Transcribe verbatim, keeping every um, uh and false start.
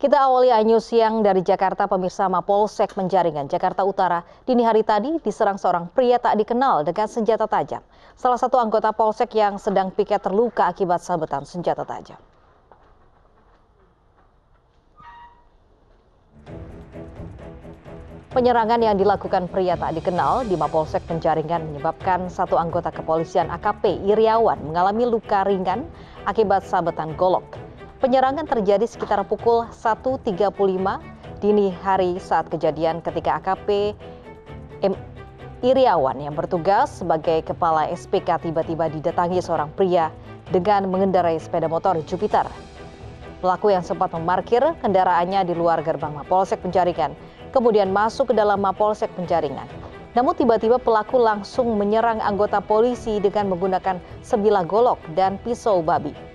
Kita awali iNews Siang dari Jakarta, pemirsa. Mapolsek Penjaringan, Jakarta Utara, dini hari tadi diserang seorang pria tak dikenal dengan senjata tajam. Salah satu anggota Polsek yang sedang piket terluka akibat sabetan senjata tajam. Penyerangan yang dilakukan pria tak dikenal di Mapolsek Penjaringan menyebabkan satu anggota kepolisian A K P Iriawan mengalami luka ringan akibat sabetan golok. Penyerangan terjadi sekitar pukul satu tiga puluh lima dini hari saat kejadian, ketika A K P M Iriawan yang bertugas sebagai kepala S P K tiba-tiba didatangi seorang pria dengan mengendarai sepeda motor Jupiter. Pelaku yang sempat memarkir kendaraannya di luar gerbang Mapolsek Penjaringan kemudian masuk ke dalam Mapolsek Penjaringan. Namun tiba-tiba pelaku langsung menyerang anggota polisi dengan menggunakan sebilah golok dan pisau babi.